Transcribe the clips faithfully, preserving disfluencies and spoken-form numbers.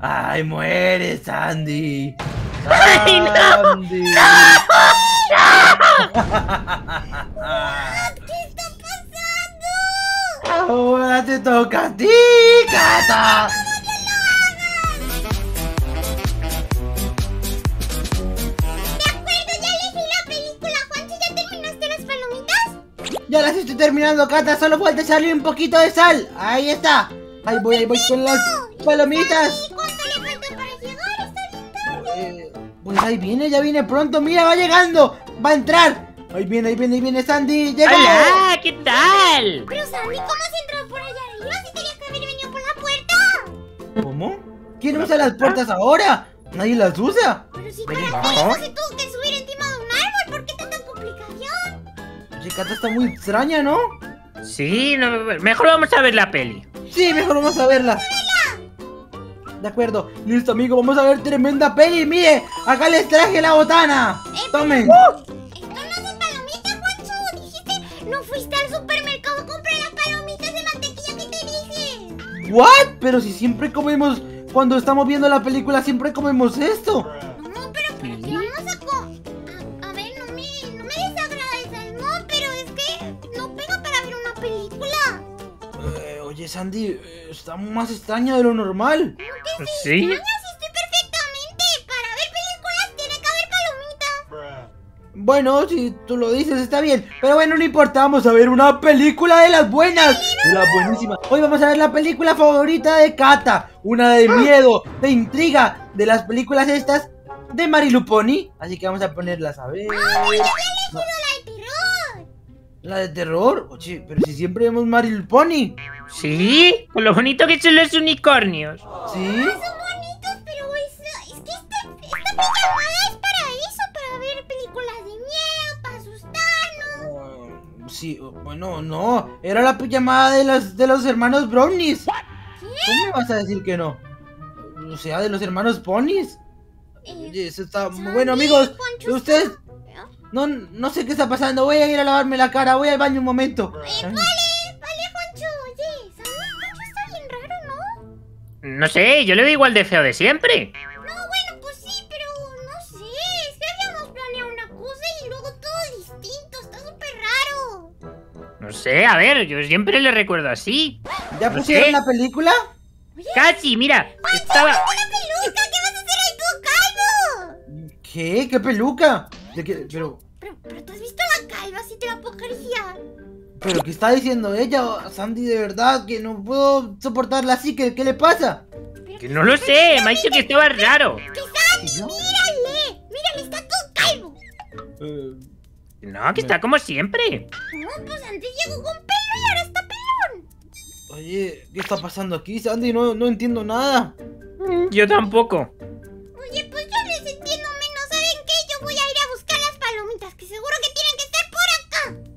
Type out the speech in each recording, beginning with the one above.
¡Ay, muere, Sandy! ¡Ay, no! ¡Sandy! ¡No! ¡No! ¿Qué está pasando? ¡Ahora te toca a ti, Cata! Ya las estoy terminando, Cata, solo falta salir un poquito de sal. Ahí está. Ahí voy, ahí voy con las palomitas. ¿Cuánto le falta para llegar? Está bien tarde. Pues ahí viene, ya viene pronto. Mira, va llegando. Va a entrar. Ahí viene, ahí viene, ahí viene Sandy. Llega. Hola, ¿qué tal? Pero Sandy, ¿cómo has entrado por allá arriba? Si tenías que haber venido por la puerta. ¿Cómo? ¿Quién usa las puertas ahora? Nadie las usa. Pero si para eso se tuvo que subir encima de un árbol, ¿por qué tanta complicación? Cata está muy extraña, ¿no? Sí, no, mejor vamos a ver la peli. Sí, mejor vamos a verla. De acuerdo, listo, amigo, vamos a ver tremenda peli. Mire, acá les traje la botana. Eh, Tomen. ¡Oh! Esto no hace palomitas, Juancho. Dijiste, no fuiste al supermercado a comprar las palomitas de mantequilla que te dije. ¿What? Pero si siempre comemos, cuando estamos viendo la película, siempre comemos esto. No, pero, pero ¿sí? Vamos a comer. Sandy, está más extraño de lo normal. ¿Sí? ¿Sí? Estoy perfectamente. Para ver películas tiene que haber palomitas. Bueno, si tú lo dices, está bien. Pero bueno, no importa, vamos a ver una película de las buenas. Sí, no, la buenísima. No. Hoy vamos a ver la película favorita de Cata. Una de miedo, de intriga, de las películas estas de Marilu Pony. Así que vamos a ponerlas a ver. ¡Ah, ya había elegido la de terror! ¿La de terror? Oye, pero si siempre vemos Marilu Pony. Sí, con lo bonito que son los unicornios. Sí. Ah, son bonitos, pero eso, es que esta, esta pijamada es para eso, para ver películas de miedo, para asustarnos. Uh, sí, bueno, no, era la pijamada de los, de los hermanos Brownies. ¿Qué? ¿Cómo me vas a decir que no? O sea, de los hermanos Ponies. Eh, eso está muy bueno, amigos. Ustedes, no, no sé qué está pasando. Voy a ir a lavarme la cara, voy al baño un momento. Eh, No sé, yo le veo igual de feo de siempre. No, bueno, pues sí, pero no sé. Es que habíamos planeado una cosa y luego todo distinto, está súper raro. No sé, a ver, yo siempre le recuerdo así. ¿Ya no pusieron sé. La película? ¿Oye? Casi, mira. Juancho, estaba... ¡Una peluca! ¿Qué vas a hacer ahí tú, calvo? ¿Qué? ¿Qué peluca? ¿De qué? Pero... pero... Pero tú has visto la calva, si te la puedo acariciar. ¿Pero qué está diciendo ella, Sandy? De verdad, que no puedo soportarla así, ¿qué, qué le pasa? Que no lo sé, me ha dicho que estaba raro. ¡Que Sandy, mírale! ¡Mírale, está todo calvo! Eh, no, que me... está como siempre. No, pues antes llegó con pelo y ahora está pelón. Oye, ¿qué está pasando aquí, Sandy? No, no entiendo nada. Yo tampoco. Oye, pues yo les entiendo menos, ¿saben qué? Yo voy a ir a buscar las palomitas, que seguro que tienen que estar por acá.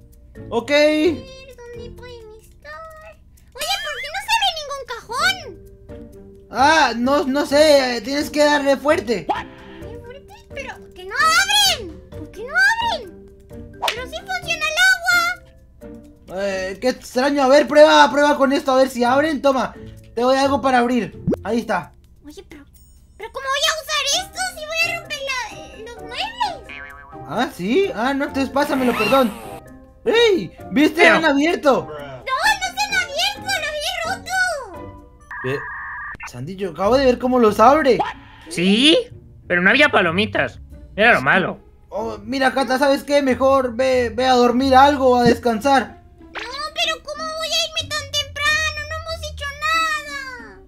Ok. ¿Dónde pueden estar? Oye, ¿por qué no se ve ningún cajón? Ah, no, no sé, tienes que darle fuerte. ¿Darle fuerte? Pero, ¿que no abren? ¿Por qué no abren? Pero sí funciona el agua. Eh, qué extraño, a ver, prueba, prueba con esto, a ver si abren, toma. Te doy algo para abrir, ahí está. Oye, pero, pero ¿cómo voy a usar esto si voy a romper la, los muebles? Ah, ¿sí? Ah, no, entonces pásamelo, perdón. ¡Ey! ¿Viste? ¡Han abierto! ¡No, no se han abierto! ¡Lo había roto! ¿Eh? Sandy, yo acabo de ver cómo los abre. ¿Sí? Pero no había palomitas. Era lo malo. Oh, mira, Cata, ¿sabes qué? Mejor ve, ve a dormir algo, a descansar. No, pero ¿cómo voy a irme tan temprano? No hemos hecho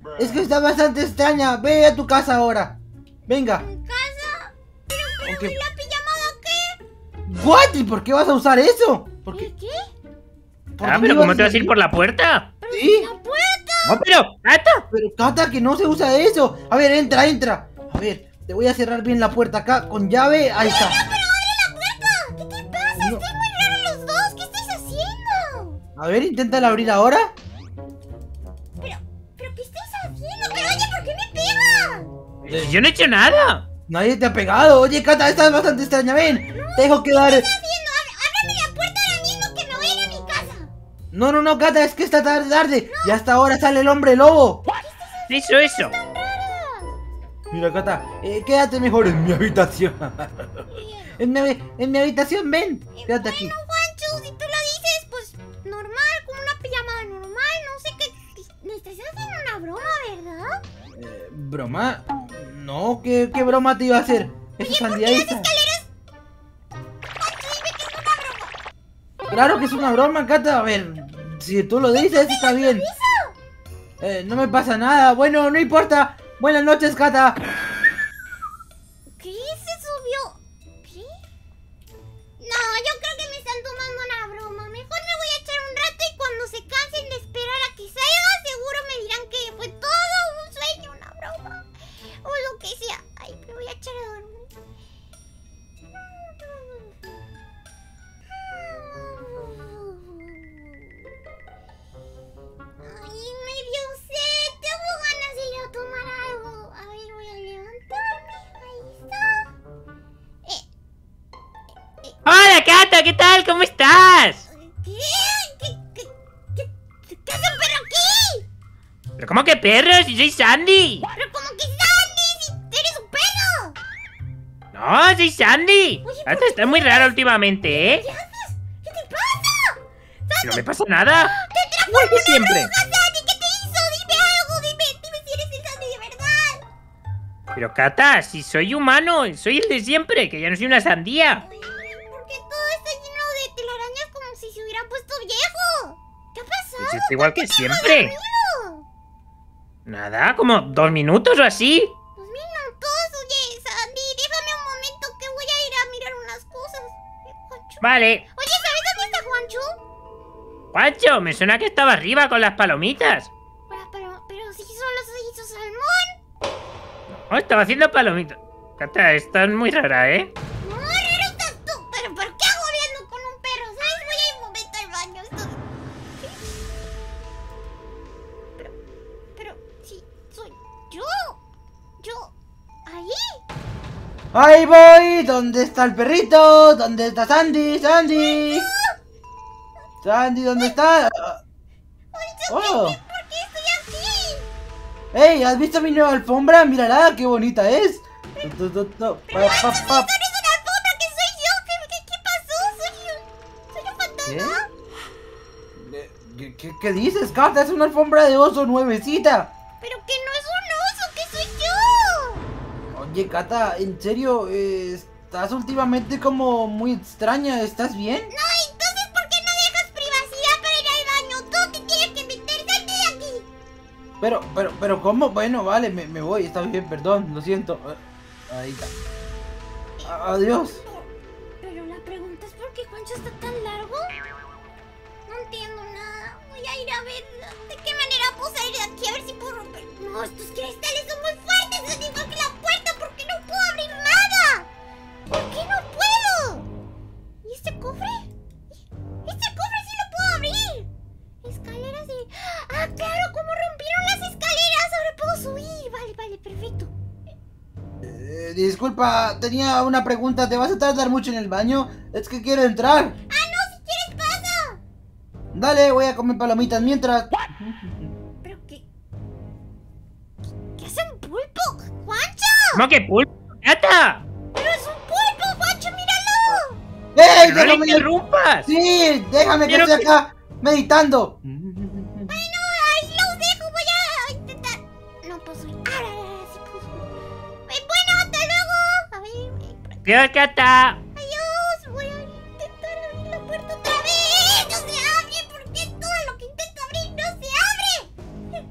nada. Es que está bastante extraña. Ve a tu casa ahora. Venga. ¿En casa? Pero, pero, okay. ¿Y la pijamada qué? ¿What? ¿Y por qué vas a usar eso? ¿Por qué? ¿Qué? ¿Por ah, pero ¿cómo te vas a ir por la puerta? ¿Pero ¿Sí? la puerta? No, pero, Cata. Pero, Cata, que no se usa eso. A ver, entra, entra. A ver, te voy a cerrar bien la puerta acá con llave. Ahí está. ¡Pero, pero abre la puerta! ¿Qué te pasa? No. Están muy raros los dos. ¿Qué estás haciendo? A ver, inténtala abrir ahora. Pero, pero, ¿qué estás haciendo? Pero, oye, ¿por qué me pegas? Yo no he hecho nada. Nadie te ha pegado. Oye, Cata, estás bastante extraña. Ven, no, te dejo quedar. ¿Qué estás haciendo? No, no, no, Cata, es que está tarde, tarde. No. Y hasta ahora sale el hombre lobo. ¿Qué? ¿Qué eso, eso. Mira, acá está. Eh, quédate mejor en mi habitación. en, mi, en mi habitación, ven. Eh, quédate bueno, aquí. Bueno, Juancho, si tú lo dices, pues normal, como una pijamada normal. No sé qué. Me estás haciendo una broma, ¿verdad? Eh, ¿Broma? No, ¿qué, qué broma te iba a hacer? Esa sandía ahí. Claro que es una broma, Cata. A ver, si tú lo dices, está bien. Eh, no me pasa nada. Bueno, no importa. Buenas noches, Cata. ¿Qué se subió? ¿Qué? No, yo creo que me están tomando una broma. Mejor me voy a echar un rato y cuando se cansen de esperar a que salga, seguro me dirán que fue todo un sueño, una broma. O lo que sea. Ay, me voy a echar a dormir. ¡Hola, Cata! ¿Qué tal? ¿Cómo estás? ¿Qué? ¿Qué, qué, qué, qué hace un perro aquí? ¿Pero cómo que perro? ¡Si soy Sandy! ¡Pero cómo que Sandy! ¡Si eres un perro! ¡No, soy Sandy! Oye, Cata, estás muy rara últimamente, ¿eh? ¿Qué haces? ¿Qué te pasa? ¡Sandy! ¡No me pasa nada! ¡Te trajo una siempre. Bruja, Sandy! ¿Qué te hizo? ¡Dime algo! ¡Dime, dime si eres el Sandy de verdad! Pero, Cata, si soy humano, soy el de siempre, que ya no soy una sandía. Es igual que siempre. Nada, como dos minutos o así. Dos minutos, oye, Sandy, déjame un momento que voy a ir a mirar unas cosas. Juancho. Vale. Oye, ¿sabes dónde está Juancho? Juancho, me suena que estaba arriba con las palomitas. Pero, pero, pero si solo se hizo salmón. No, estaba haciendo palomitas. Cata, estás muy rara, ¿eh? ¡Ahí voy! ¿Dónde está el perrito? ¿Dónde está Sandy? ¡Sandy! ¡Sandy, ¿dónde está? ¡Oh! ¿Por qué estoy aquí? ¡Ey! ¿Has visto mi nueva alfombra? ¡Mírala! ¡Qué bonita es! ¡Pero no es una alfombra! ¡Que soy yo! ¿Qué pasó? ¿Soy un fantasma? ¿Qué dices, Cata? ¡Es una alfombra de oso nuevecita! ¡Pero que no es un oso! ¡Que soy yo! Oye, Cata, en serio, eh, estás últimamente como muy extraña, ¿estás bien? No, entonces ¿por qué no dejas privacidad para ir al baño? Tú te tienes que meter, salte de aquí. Pero, pero, pero, ¿cómo? Bueno, vale, me, me voy, está bien, perdón, lo siento. Ahí está. Adiós. Pero la pregunta es ¿por qué Juancho está tan largo? No entiendo nada, voy a ir a ver de qué manera puedo salir de aquí, a ver si puedo romper. No, estos cristales son muy fuertes, es igual que la puerta. Disculpa, tenía una pregunta. ¿Te vas a tardar mucho en el baño? Es que quiero entrar. ¡Ah, no! Si quieres, pasa. Dale, voy a comer palomitas mientras. ¿Pero qué? ¿Qué hace un pulpo, Juancho? ¿Cómo que pulpo, Cata? ¡Pero es un pulpo, Juancho! ¡Míralo! ¡Ey! ¡No déjame! ¡No interrumpas! ¡Sí! ¡Déjame que esté acá meditando! ¡Adiós, Cata! ¡Adiós! Voy a intentar abrir la puerta otra vez. ¡No se abre! ¿Por qué todo lo que intento abrir no se abre?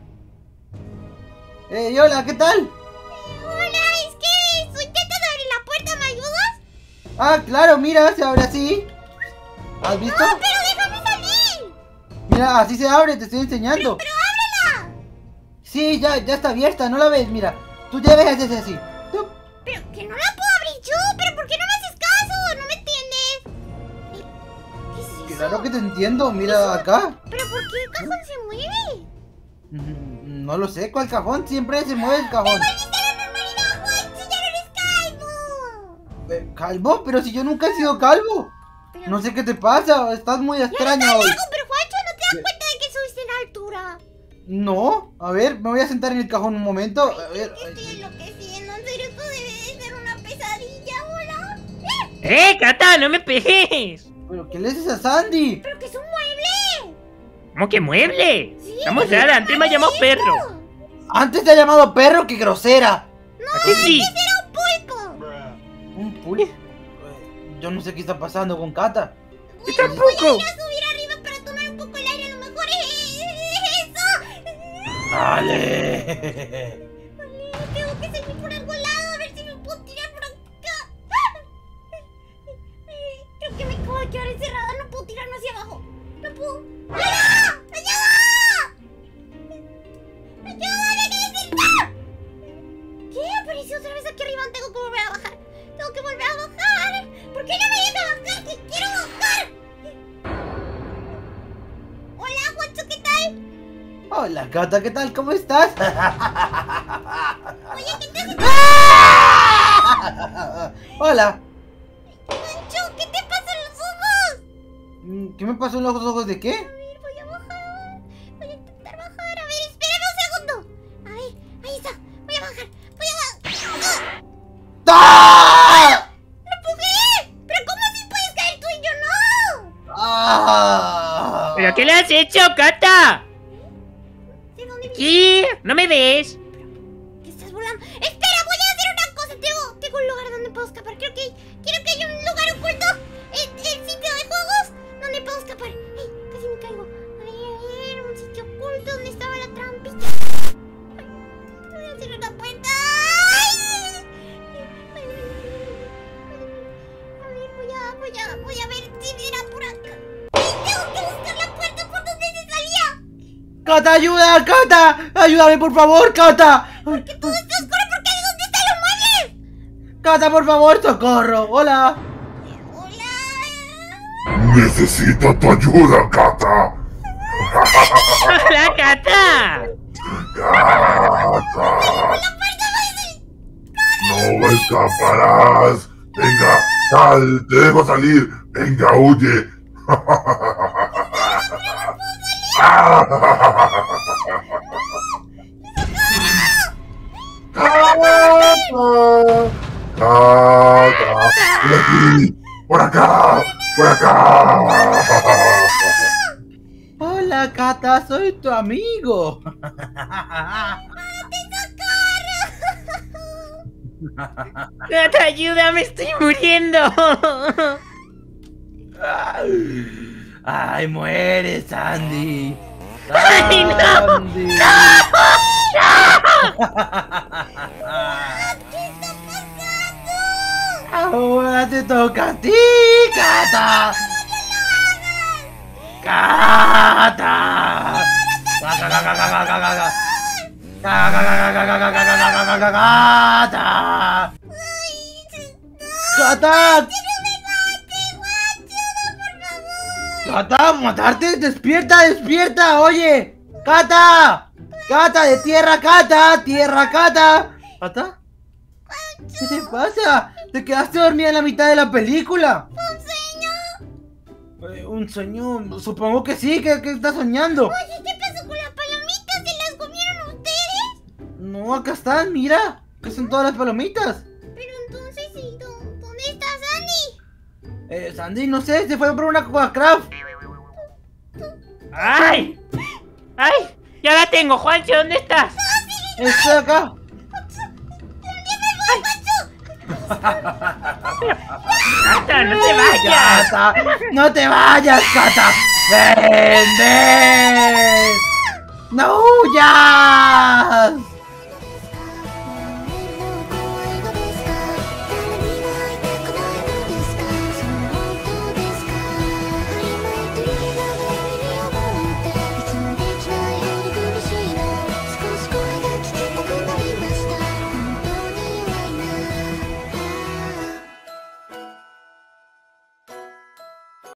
¡Eh, hola! ¿Qué tal? Eh, hola, es que soy Cata de abrir la puerta, ¿me ayudas? Ah, claro, mira, se abre así. ¿Has visto? ¡No, pero déjame salir! Mira, así se ábre, te estoy enseñando. ¡Pero, pero ábrela! Sí, ya, ya está abierta, no la ves, mira. Tú ya ves, es así. Tú. Pero que no la puedo. ¿Pero por qué no me haces caso? ¿No me entiendes? ¿Qué es eso? Claro que te entiendo, mira acá. ¿Pero por qué el cajón se mueve? No lo sé, ¿cuál cajón? Siempre se mueve el cajón. ¡Me volviste a la normalidad, Juancho! ¡Ya no eres calvo! ¿Calvo? Pero si yo nunca he sido calvo. Pero... no sé qué te pasa, estás muy extraña hoy. Largo, pero Juancho, ¿no te das ¿Qué? cuenta de que subiste en altura? No, a ver, me voy a sentar en el cajón un momento. A ver, ay, estoy enloqueciendo, pesadilla, hola. ¡Eh, Cata, no me pegues! ¿Pero qué le haces a Sandy? ¡Pero que es un mueble! ¿Cómo que mueble? Sí, vamos a ver, antes me ha llamado perro. ¿Antes te ha llamado perro? ¡Qué grosera! No, antes sí. era un pulpo. ¿Un pulpo? Yo no sé qué está pasando con Cata. Bueno, tampoco. Voy a ir a subir arriba para tomar un poco el aire, a lo mejor es eso. ¡Dale! Tengo que salir por algún lado, a ver si me puedo tirar por acá. Creo que me acabo de quedar encerrada, no puedo tirarme hacia abajo. No puedo. ¡Ayuda! ¡Ayuda! ¡Ayuda! ¿Qué? Apareció otra vez aquí arriba, tengo que volver a bajar. Tengo que volver a bajar. ¿Por qué no me deja bajar? ¡Que quiero bajar! Hola, Juancho, ¿qué tal? Hola, Cata, ¿qué tal? ¿Cómo estás? Oye, ¿qué te hace? ¡Ah! Hola. Juancho, ¿qué te pasa en los ojos? ¿Qué me pasó en los ojos de qué? A ver, voy a bajar. Voy a intentar bajar. A ver, espérame un segundo. A ver, ahí está. Voy a bajar. Voy a bajar. ¡Ah! ¡Lo empujé! ¿Pero cómo así puedes caer tú y yo no? ¡Ah! ¿Pero qué le has hecho, Cata? ¿Qué? ¿No me ves? ¿Qué estás volando? ¡Espera! Voy a hacer una cosa. Tengo, tengo un lugar donde puedo escapar. Creo que, creo que hay un lugar oculto. El, el sitio de juegos donde puedo escapar. ¡Ay! Casi me caigo. A ver, a ver, un sitio oculto donde estaba la trampita. Voy a cerrar la puerta. ¡Ay! A ver, voy a, voy a, voy a ver si era por acá. ¡Ay! Tengo que buscar la puerta por donde se salía. ¡Cata, ayuda! ¡Cata! ¡Ayúdame, por favor, Cata! ¿Por qué todo está oscuro? ¿Por qué? ¿Dónde están los muebles? ¡Cata, por favor, socorro! ¡Hola! ¡Hola! ¡Necesito tu ayuda, Cata! ¡Hola, Cata! ¡Cata! ¡No escaparás! ¡Venga, sal! ¡Te dejo salir! ¡Venga, huye! ¡Por acá! ¡Por acá! Hola, Cata, soy tu amigo. Cata, ayuda, me estoy muriendo. ¡Ay, muere, Sandy! ¡Ay, no! ¡No! ¡No! ¿Qué está pasando? ¡Ahora te toca a ti, Cata! ¡Cata! ¡Cata! ¡Cata! Cata, matarte, despierta, despierta, oye, Cata, Cata, de tierra, Cata, tierra, Cata, Cata, ¿qué te pasa? Te quedaste dormida en la mitad de la película. ¿Un sueño? Eh, un sueño, supongo que sí, que, que estás soñando. Oye, ¿qué pasó con las palomitas? ¿Se las comieron ustedes? No, acá están, mira, que son todas las palomitas. Eh, Sandy, no sé, se fue por una Coca-Craft. ¡Ay! ¡Ay! ¡Ya la tengo! ¡Juancho, ¿dónde estás? ¡Estoy acá! ¡Cata, no te vayas! Cata, ¡no te vayas, Cata! ¡Ven, ven! ¡No huyas!